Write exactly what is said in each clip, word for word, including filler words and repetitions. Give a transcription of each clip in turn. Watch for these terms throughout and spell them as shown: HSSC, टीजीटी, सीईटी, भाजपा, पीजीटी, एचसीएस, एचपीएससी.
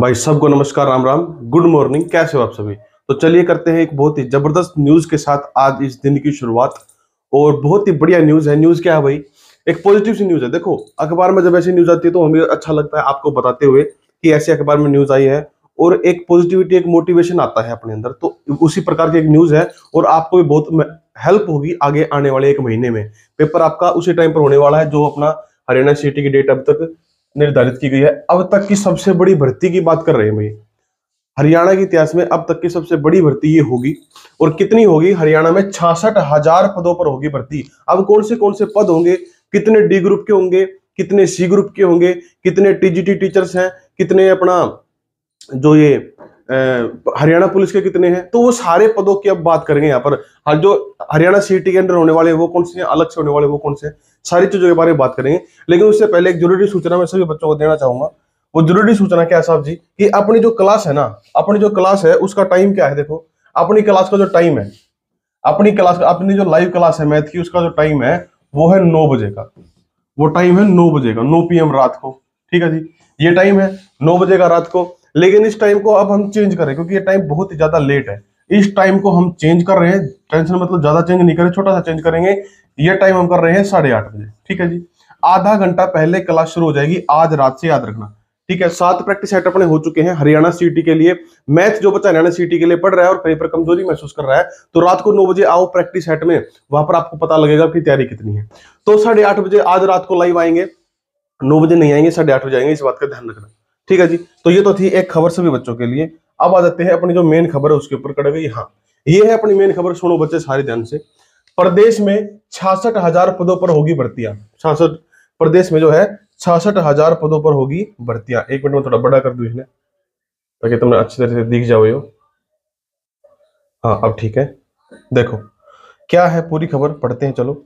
भाई सबको नमस्कार, राम राम, गुड मॉर्निंग। कैसे हो आप सभी? तो चलिए करते हैं एक बहुत ही जबरदस्त न्यूज के साथ आज इस दिन की शुरुआत। और बहुत ही बढ़िया न्यूज है। न्यूज क्या है भाई? एक पॉजिटिव सी न्यूज है। देखो, अखबार में जब ऐसी न्यूज आती है तो हमें अच्छा लगता है आपको बताते हुए कि ऐसे अखबार में न्यूज आई है, और एक पॉजिटिविटी, एक मोटिवेशन आता है अपने अंदर। तो उसी प्रकार की एक न्यूज है और आपको भी बहुत हेल्प होगी आगे आने वाले एक महीने में। पेपर आपका उसी टाइम पर होने वाला है जो अपना हरियाणा सीईटी की डेट अब तक निर्धारित की गई है। अब तक की सबसे बड़ी भर्ती की बात कर रहे हैं भाई, हरियाणा के इतिहास में अब तक की सबसे बड़ी भर्ती ये होगी। और कितनी होगी? हरियाणा में छियासठ हजार पदों पर होगी भर्ती। अब कौन से कौन से पद होंगे, कितने डी ग्रुप के होंगे, कितने सी ग्रुप के होंगे, कितने टीजीटी टीचर्स हैं, कितने अपना जो ये हरियाणा पुलिस के कितने हैं, तो वो सारे पदों की अब बात करेंगे यहाँ पर। हाँ, जो हरियाणा सीईटी के अंडर होने वाले हैं वो कौन से हैं, अलग से होने वाले वो कौन से, सारी चीजों के बारे में बात करेंगे। लेकिन उससे पहले एक जरूरी सूचना मैं सभी बच्चों को देना चाहूंगा। वो जरूरी सूचना क्या है साहब जी? कि अपनी जो क्लास है ना, अपनी जो क्लास है उसका टाइम क्या है? देखो, अपनी क्लास का जो टाइम है, अपनी क्लास का, अपनी जो लाइव क्लास है मैथ की, उसका जो टाइम है वो है नौ बजे का। वो टाइम है नौ बजे का, नौ पी एम रात को। ठीक है जी, ये टाइम है नौ बजे का रात को। लेकिन इस टाइम को अब हम चेंज करें क्योंकि ये टाइम बहुत ही ज्यादा लेट है। इस टाइम को हम चेंज कर रहे हैं, टेंशन मतलब ज्यादा चेंज नहीं करें, छोटा सा चेंज करेंगे। ये टाइम हम कर रहे हैं साढ़े आठ बजे। ठीक है जी, आधा घंटा पहले क्लास शुरू हो जाएगी आज रात से, याद रखना। ठीक है, सात प्रैक्टिस सेट अपने हो चुके हैं हरियाणा सीईटी के लिए। मैथ जो बच्चा हरियाणा सीईटी के लिए पढ़ रहा है और कहीं पर कमजोरी महसूस कर रहा है तो रात को नौ बजे आओ प्रैक्टिस सेट में, वहां पर आपको पता लगेगा कि तैयारी कितनी है। तो साढ़े आठ बजे आज रात को लाइव आएंगे, नौ बजे नहीं आएंगे, साढ़े आठ बजे आएंगे, इस बात का ध्यान रखना। ठीक है जी, तो ये तो थी एक खबर सभी बच्चों के लिए। अब आ जाते हैं अपनी जो मेन खबर है उसके ऊपर। कड़े गई, हाँ ये है अपनी मेन खबर, सुनो बच्चे सारे ध्यान से। प्रदेश में छियासठ हजार पदों पर होगी भर्तियां। छियासठ प्रदेश में जो है छियासठ हजार पदों पर होगी भर्तियां। एक मिनट में थोड़ा बड़ा कर दूं इसने ताकि तुमने अच्छी तरह से दिख जाओ हो। हाँ अब ठीक है। देखो क्या है पूरी खबर, पढ़ते हैं चलो।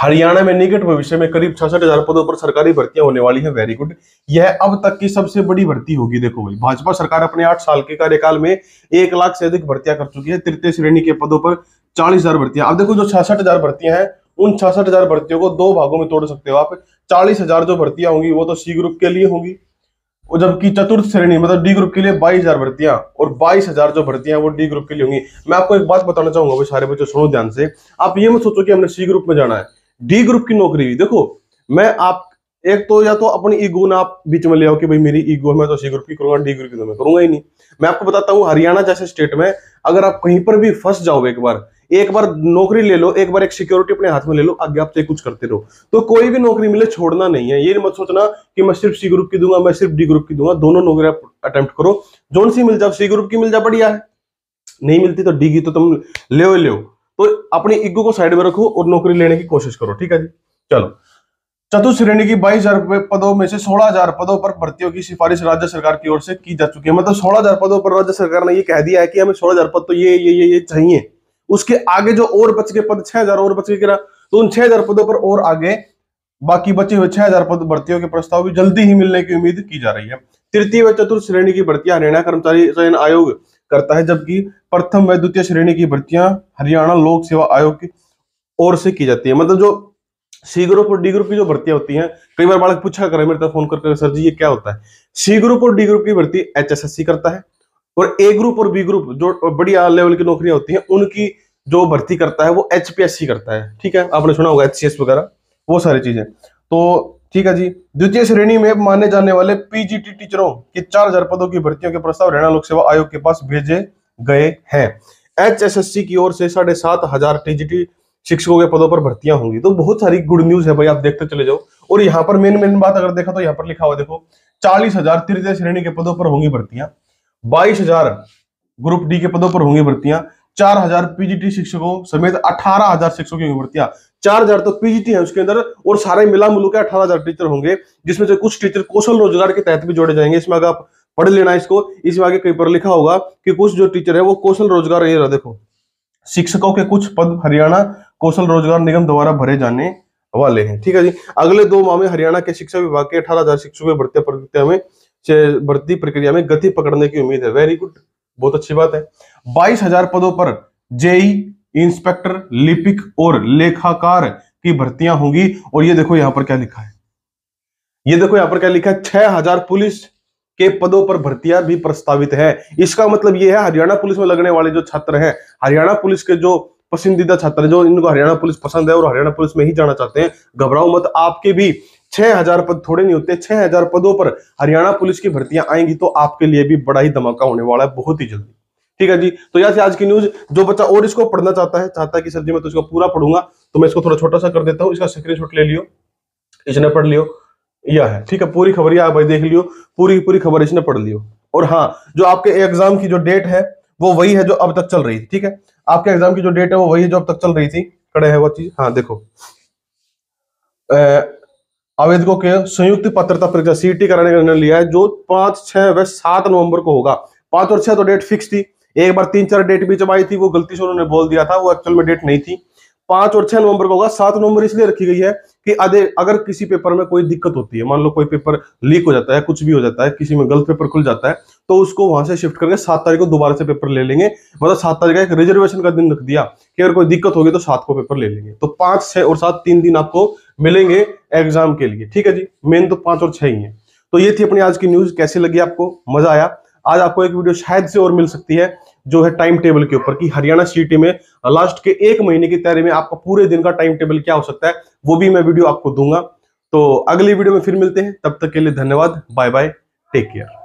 हरियाणा में निकट भविष्य में करीब छियासठ हजार पदों पर सरकारी भर्तियां होने वाली है। वेरी गुड, यह अब तक की सबसे बड़ी भर्ती होगी। देखो भाई, भाजपा सरकार अपने आठ साल के कार्यकाल में एक लाख से अधिक भर्तियां कर चुकी है। तृतीय श्रेणी के पदों पर चालीस हजार भर्तियां। अब देखो, जो छियासठ हजार भर्तियां हैं उन छियासठ हजार भर्तियों को दो भागों में तोड़ सकते हो आप। चालीस हजार जो भर्तियां होंगी वो तो सी ग्रुप के लिए होंगी, जबकि चतुर्थ श्रेणी मतलब डी ग्रुप के लिए बाईस हजार भर्तियां और बाईस हजार जो भर्तियां वो डी ग्रुप के लिए होंगी। मैं आपको एक बात बताना चाहूंगा भाई, सारे बच्चों सुनो ध्यान से। आप ये मत सोचो कि हमने सी ग्रुप में जाना है, डी ग्रुप की नौकरी भी। देखो, मैं आप एक तो या तो अपनी ईगो ना आप बीच में ले आओ कि भाई मेरी ईगो है मैं तो सी ग्रुप की करूंगा, डी ग्रुप की तो मैं करूंगा ही नहीं। मैं आपको बताता हूँ, हरियाणा जैसे स्टेट में अगर आप कहीं पर भी फंस जाओ, एक बार एक बार नौकरी ले लो, एक बार एक सिक्योरिटी अपने हाथ में ले लो, आगे आप से कुछ करते रहो। तो कोई भी नौकरी मिले छोड़ना नहीं है। ये मत सोचना कि मैं सिर्फ सी ग्रुप की दूंगा, मैं सिर्फ डी ग्रुप की दूंगा। दोनों नौकरी आप अटेम्प्ट करो, जोन सी मिल जाओ, सी ग्रुप की मिल जाए बढ़िया है, नहीं मिलती तो डी की तो तुम ले लो। तो अपनी ईगो को साइड में रखो और नौकरी लेने की कोशिश करो। ठीक है जी, चलो। चतुर्थ श्रेणी की बाईस हजार पदों में से सोलह हजार पदों पर भर्तियों की सिफारिश राज्य सरकार की ओर से की जा चुकी है। मतलब सोलह हजार पदों पर राज्य सरकार ने ये कह दिया है कि हमें सोलह हजार पद तो ये ये ये ये चाहिए। उसके आगे जो और बच के पद छह हजार और बच के, तो उन छह हजार पदों पर और आगे बाकी बचे हुए छह हजार पद भर्तियों के प्रस्ताव भी जल्दी ही मिलने की उम्मीद की जा रही है। तृतीय व चतुर्थ श्रेणी की भर्तियां हरियाणा कर्मचारी चयन आयोग करता है, जबकि प्रथम व द्वितीय श्रेणी की भर्तियां हरियाणा लोक सेवा आयोग की ओर से की जाती है। मतलब जो सी ग्रुप और डी ग्रुप की जो भर्तियां होती हैं, कई बार बालक पूछा करें मेरे तक फोन करके, सर जी ये क्या होता है? सी ग्रुप और डी ग्रुप की भर्ती एचएसएससी करता है, और ए ग्रुप और बी ग्रुप जो बढ़िया लेवल की नौकरियां होती हैं उनकी जो भर्ती करता है वो एचपीएससी करता है। ठीक है, आपने सुना होगा एचसीएस वगैरह, वो सारी चीजें। तो ठीक है जी, द्वितीय श्रेणी में माने जाने वाले पीजीटी टीचरों के चार हजार पदों की भर्तियों के प्रस्ताव हरियाणा लोक सेवा आयोग के पास भेजे गए हैं। एचएसएससी की ओर से साढ़े सात हजार टीजीटी शिक्षकों के पदों पर भर्तियां होंगी। तो बहुत सारी गुड न्यूज है भाई, आप देखते चले जाओ। और यहाँ पर मेन मेन बात अगर देखा तो यहाँ पर लिखा हुआ देखो, चालीस हजार तृतीय श्रेणी के पदों पर होंगी भर्तियां, बाईस हजार ग्रुप डी के पदों पर होंगी भर्तियां, चार हजार पीजीटी शिक्षकों समेत अठारह हजार शिक्षकों की भर्तियां। चार हजार तो पीजीटी है उसके अंदर, और सारे मिला मुलूक है अठारह हजार टीचर होंगे, जिसमें से कुछ टीचर कौशल रोजगार के तहत भी जोड़े जाएंगे। इसमें अगर आप पढ़ लेना इसको, इसमें आगे कहीं पर लिखा होगा कि कुछ जो टीचर है वो कौशल रोजगार, ये रहा देखो, शिक्षकों के कुछ पद हरियाणा कौशल रोजगार निगम द्वारा भरे जाने वाले हैं। ठीक है जी, अगले दो माह में हरियाणा के शिक्षा विभाग के अठारह हजार शिक्षकों भर्ती प्रक्रिया में भर्ती प्रक्रिया में गति पकड़ने की उम्मीद है। वेरी गुड, बहुत अच्छी बात है। बाईस हजार पदों पर जेई, इंस्पेक्टर, लिपिक और लेखाकार की भर्तियां होंगी। और ये देखो यहाँ पर क्या लिखा है, ये देखो यहाँ पर क्या लिखा है, छह हजार पुलिस के पदों पर भर्तियां भी प्रस्तावित हैं। इसका मतलब यह है हरियाणा पुलिस में लगने वाले जो छात्र हैं, हरियाणा पुलिस के जो पसंदीदा छात्र हैं, जो इनको हरियाणा पुलिस पसंद है और हरियाणा पुलिस में ही जाना चाहते हैं, घबराओ मत, आपके भी छह हजार पद थोड़े नहीं होते। छह हजार पदों पर हरियाणा पुलिस की भर्तियां आएंगी तो आपके लिए भी बड़ा ही धमाका होने वाला है बहुत ही जल्दी। ठीक है जी, तो यह थी आज की न्यूज। जो बच्चा और इसको पढ़ना चाहता है, चाहता है कि सर जी मैं तो इसको पूरा पढ़ूंगा, तो मैं इसको थोड़ा छोटा सा कर देता हूँ, इसका स्क्रीनशॉट ले लियो, इसने पढ़ लियो, यह है ठीक है, पूरी खबर आप भाई देख लियो, पूरी पूरी खबर इसने पढ़ लियो। और हाँ, जो आपके एग्जाम की जो डेट है वो वही है जो अब तक चल रही थी। ठीक है, आपके एग्जाम की जो डेट है वो वही है जो अब तक चल रही थी। खड़े है वो चीज, हाँ देखो, आवेदकों के संयुक्त पात्रता परीक्षा सीईटी कराने का निर्णय लिया है जो पांच छह व सात नवंबर को होगा। पांच और छह तो डेट फिक्स थी, एक बार तीन चार डेट बीच में आई थी, वो गलती से उन्होंने बोल दिया था, वो एक्चुअल में डेट नहीं थी। पांच और छह नवंबर को होगा। सात नवंबर इसलिए रखी गई है कि अगर किसी पेपर में कोई दिक्कत होती है, मान लो कोई पेपर लीक हो जाता है, कुछ भी हो जाता है, किसी में गलत पेपर खुल जाता है, तो उसको वहां से शिफ्ट करके सात तारीख को दोबारा से पेपर ले लेंगे। मतलब सात तारीख का एक रिजर्वेशन का दिन रख दिया कि अगर कोई दिक्कत होगी तो सात को पेपर ले लेंगे। तो पांच छह और सात तीन दिन आपको मिलेंगे एग्जाम के लिए। ठीक है जी, मेन तो पांच और छह ही है। तो ये थी अपनी आज की न्यूज। कैसी लगी आपको? मजा आया? आज आपको एक वीडियो शायद से और मिल सकती है जो है टाइम टेबल के ऊपर कि हरियाणा सीईटी में लास्ट के एक महीने की तैयारी में आपका पूरे दिन का टाइम टेबल क्या हो सकता है, वो भी मैं वीडियो आपको दूंगा। तो अगली वीडियो में फिर मिलते हैं, तब तक के लिए धन्यवाद, बाय बाय, टेक केयर।